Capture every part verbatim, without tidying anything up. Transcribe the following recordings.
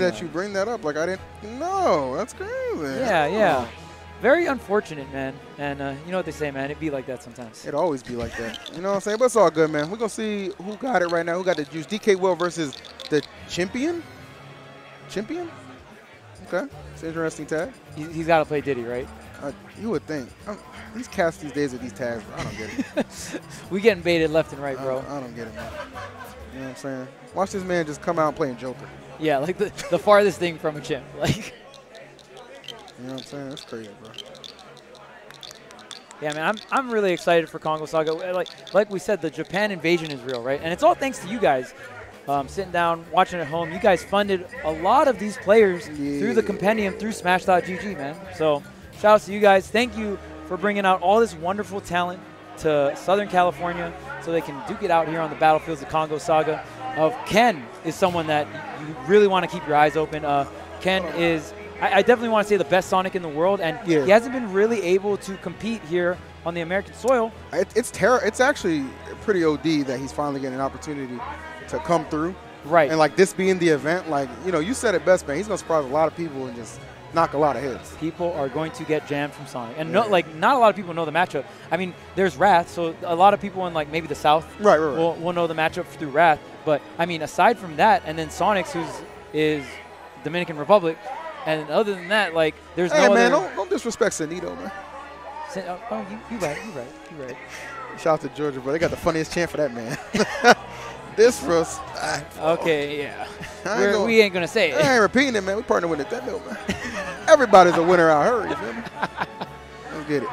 that you bring that up. Like, I didn't know. That's crazy. Yeah, yeah. Very unfortunate, man. And uh, you know what they say, man. It be like that sometimes. It always be like that. You know what I'm saying? But it's all good, man. We're going to see who got it right now. Who got the juice? DKWill versus the Champion? Champion? Okay. It's an interesting tag. He, he's got to play Diddy, right? Uh, you would think. I'm, these cats these days with these tags, bro. I don't get it. We getting baited left and right, bro. I, I don't get it, man. You know what I'm saying? Watch this man just come out and playing Joker. Yeah, like the, the farthest thing from a chimp. Like. You know what I'm saying? That's crazy, bro. Yeah, man, I'm I'm really excited for Kongo Saga. Like like we said, the Japan invasion is real, right? And it's all thanks to you guys. Um, sitting down, watching at home, you guys funded a lot of these players yeah. through the compendium, through Smash dot G G, man. So shout out to you guys. Thank you for bringing out all this wonderful talent to Southern California so they can duke it out here on the battlefields of Kongo Saga. Of Ken is someone that you really want to keep your eyes open. Uh, Ken is... I definitely want to say the best Sonic in the world, and yeah. he hasn't been really able to compete here on the American soil. It, it's terrible. It's actually pretty O D that he's finally getting an opportunity to come through. Right. And like this being the event, like you know, you said it best, man. He's gonna surprise a lot of people and just knock a lot of hits. People are going to get jammed from Sonic, and yeah. no, like not a lot of people know the matchup. I mean, there's Wrath, so a lot of people in like maybe the South right, right, right. will will know the matchup through Wrath. But I mean, aside from that, and then Sonic's, who's is Dominican Republic. And other than that, like, there's hey, no man, other... Hey, man, don't disrespect Sanito, man. Sin oh, oh you, you right, you right, you right. Shout out to Georgia, bro. They got the funniest chant for that, man. Disrespectful. Okay, yeah. Ain't gonna, we ain't going to say it. I ain't repeating it, man. We partner with Nintendo, man. Everybody's a winner out hurry, man. Don't get it.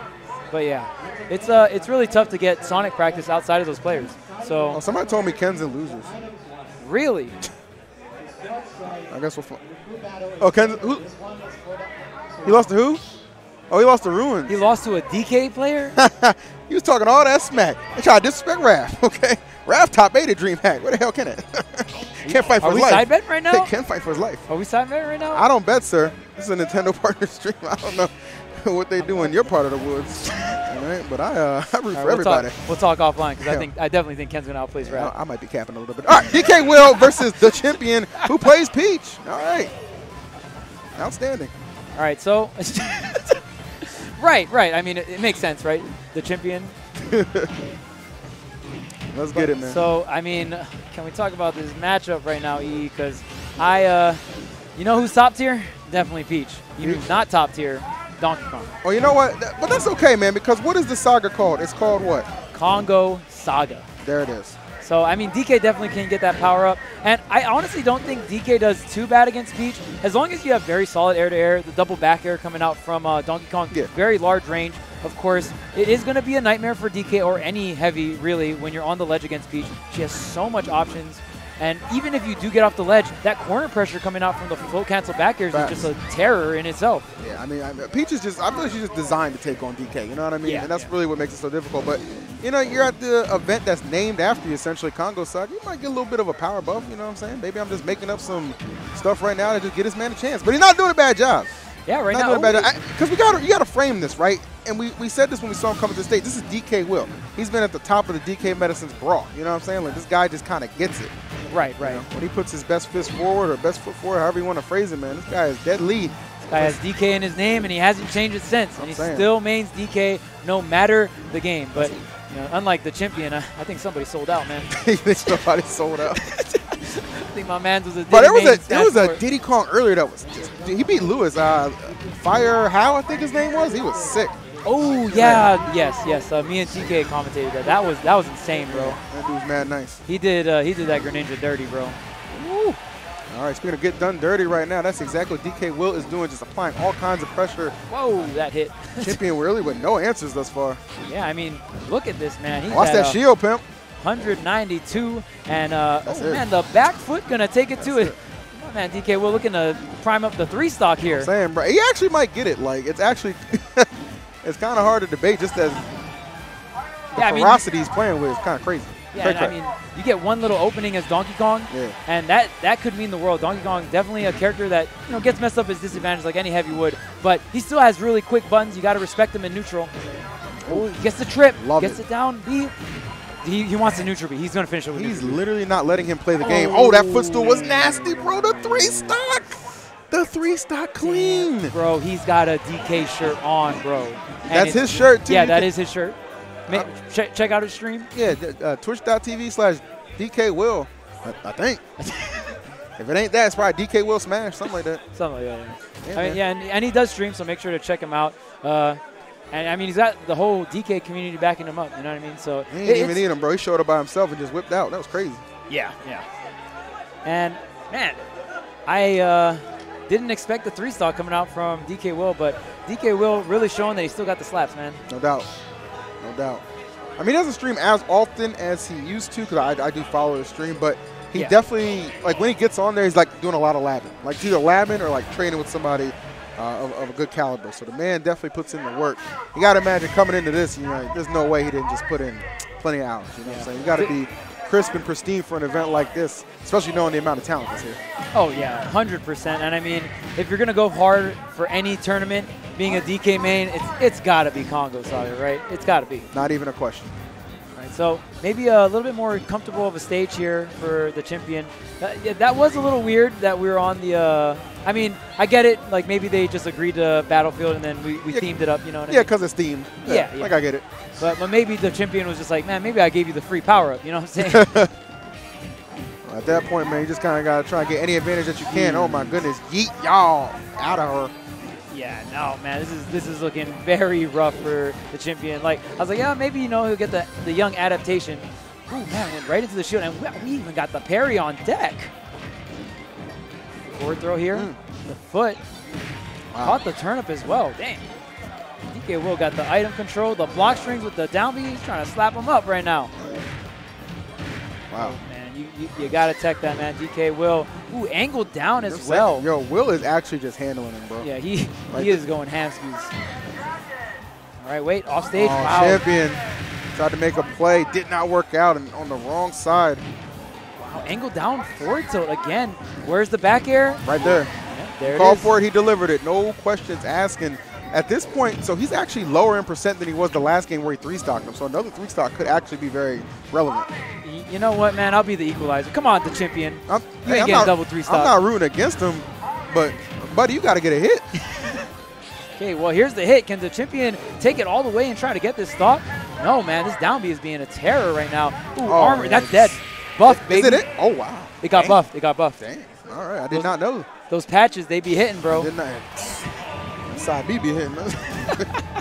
But, yeah, it's uh, it's really tough to get Sonic practice outside of those players. So oh, somebody told me Ken's in losers. Really? I guess we'll find. Oh, Ken, who? He lost to who? Oh, he lost to Ruins. He lost to a D K player? He was talking all that smack. They tried to disrespect Raph, okay? Raph top eight at DreamHack. Where the hell can it? Can't fight for Are his life. Are we side betting right now? He can't fight for his life. Are we side betting right now? I don't bet, sir. This is a Nintendo partner stream. I don't know what they do in your part of the woods. All right, but I, uh, I root right, for we'll everybody. Talk, we'll talk offline because yeah. I think I definitely think Ken's gonna outplays Raph. I, I might be capping a little bit. All right, DKWill versus the Champion, who plays Peach. All right, outstanding. All right, so right, right. I mean, it, it makes sense, right? The Champion. Let's but, get it, man. So I mean, can we talk about this matchup right now, E? Because I, uh, you know, who's top tier? Definitely Peach. You who's not top tier? Donkey Kong. Oh, you know what? That, but that's okay, man, because what is the saga called? It's called what? Kongo Saga. There it is. So, I mean, D K definitely can get that power up. And I honestly don't think D K does too bad against Peach. As long as you have very solid air-to-air, the double back air coming out from uh, Donkey Kong, yeah. very large range. Of course, it is going to be a nightmare for D K or any heavy, really, when you're on the ledge against Peach. She has so much options. And even if you do get off the ledge, that corner pressure coming out from the float cancel back airs is just a terror in itself. Yeah, I mean, I mean, Peach is just, I feel like she's just designed to take on D K, you know what I mean? Yeah, and that's yeah. really what makes it so difficult. But, you know, you're at the event that's named after you, essentially, Kongo Saga. You might get a little bit of a power buff, you know what I'm saying? Maybe I'm just making up some stuff right now to just get this man a chance. But he's not doing a bad job. Yeah, right not now. Because we got you got to frame this, right? And we, we said this when we saw him come to the state. This is DKWill. He's been at the top of the D K Medicine's Brawl. You know what I'm saying? Like, this guy just kind of gets it. Right, right. You know, when he puts his best fist forward or best foot forward, however you want to phrase it, man, this guy is deadly. This guy has D K in his name, and he hasn't changed it since. And I'm he saying. still mains D K no matter the game. But you know, unlike the Champion, I, I think somebody sold out, man. You think somebody sold out? I think my man's was a Diddy But there was a, there was a Diddy Kong earlier that was just, he beat Lewis. Uh, Fire How, I think his name was. He was sick. Oh, yeah. Man. Yes, yes. Uh, me and T K commentated that. That was that was insane, bro. That dude's mad nice. He did uh, he did that Greninja dirty, bro. Woo. All right, speaking of get done dirty right now, that's exactly what DKWill is doing, just applying all kinds of pressure. Whoa, that hit. Champion really with no answers thus far. Yeah, I mean, look at this, man. He's Watch that uh, shield, pimp. one ninety-two, and uh, oh, it. man, the back foot going to take it that's to it. it. Oh, man, DKWill looking to prime up the three stock here. You know I'm saying, bro. He actually might get it. Like, it's actually... It's kind of hard to debate just as the yeah, ferocity I mean, he's playing with is kind of crazy. Yeah, I mean, you get one little opening as Donkey Kong, yeah. and that, that could mean the world. Donkey Kong definitely a character that you know gets messed up his disadvantage like any heavy would, but he still has really quick buttons. You got to respect him in neutral. Ooh, gets the trip, Love gets it. it down, beat. he, he wants to neutral B. He's going to finish it with He's literally not letting him play the game. Oh, oh, that footstool was nasty, bro. The three stock. The three stock clean. Damn, bro, he's got a D K shirt on, bro. And that's his shirt, too. Yeah, that is his shirt. Ma uh, check, check out his stream. Yeah, uh, twitch.tv slash DKWill, I, I think. If it ain't that, it's probably DKWill Smash, something like that. Something like that, yeah. Yeah, I mean, yeah, and, and he does stream, so make sure to check him out. Uh, And, I mean, he's got the whole D K community backing him up, you know what I mean? So he didn't even need him, bro. He showed up by himself and just whipped out. That was crazy. Yeah, yeah. And, man, I uh, didn't expect the three-stock coming out from DKWill, but DKWill really showing that he still got the slaps, man. No doubt. No doubt. I mean, he doesn't stream as often as he used to because I, I do follow his stream, but he yeah. definitely, like, when he gets on there, he's, like, doing a lot of labbing. Like, either labbing or, like, training with somebody. Uh, of, of a good caliber. So the man definitely puts in the work. You got to imagine coming into this, you know, there's no way he didn't just put in plenty of hours. You know yeah. what I'm saying? You got to be crisp and pristine for an event like this, especially knowing the amount of talent that's here. Oh, yeah, one hundred percent. And, I mean, if you're going to go hard for any tournament, being a D K main, it's, it's got to be Kongo Saga, right? It's got to be. Not even a question. All right, so maybe a little bit more comfortable of a stage here for the champion. Uh, yeah, that was a little weird that we were on the uh, – I mean, I get it. Like, maybe they just agreed to Battlefield, and then we, we yeah, themed it up, you know what I mean? Yeah, because it's themed. Yeah, yeah, yeah. Like, I get it. But, but maybe the champion was just like, man, maybe I gave you the free power-up, you know what I'm saying? At that point, man, you just kind of got to try and get any advantage that you can. Mm. Oh, my goodness. Yeet y'all out of her. Yeah, no, man, this is this is looking very rough for the champion. Like, I was like, yeah, maybe, you know, he'll get the, the young adaptation. Ooh, man, went right into the shield, and we, we even got the parry on deck. Forward throw here, mm. the foot, wow. caught the turnip as well. Dang. DKWill got the item control, the block strings with the down B. He's trying to slap him up right now. Wow. Oh, man, you, you, you got to tech that, man. DKWill, ooh, angled down as You're well. Saying, yo, Will is actually just handling him, bro. Yeah, he, like he is going ham skis. All right, wait, off stage. Oh, wow. Champion tried to make a play, did not work out, and on the wrong side. Oh, angle down forward tilt again. Where's the back air? Right there. Yeah, there Call it for it. He delivered it. No questions asking. At this point, so he's actually lower in percent than he was the last game where he three-stocked him. So another three-stock could actually be very relevant. You know what, man? I'll be the equalizer. Come on, the champion. I'm, you hey, ain't I'm getting not, double three-stock. I'm not rooting against him, but, buddy, you got to get a hit. Okay, well, here's the hit. Can the champion take it all the way and try to get this stock? No, man. This down B is being a terror right now. Ooh, oh, armor. Man. That's dead. Buffed, baby. Is it it? Oh, wow. It got Dang. buffed. It got buffed. Dang. All right. I did those, not know. Those patches, they be hitting, bro. I did not. Side B be hitting.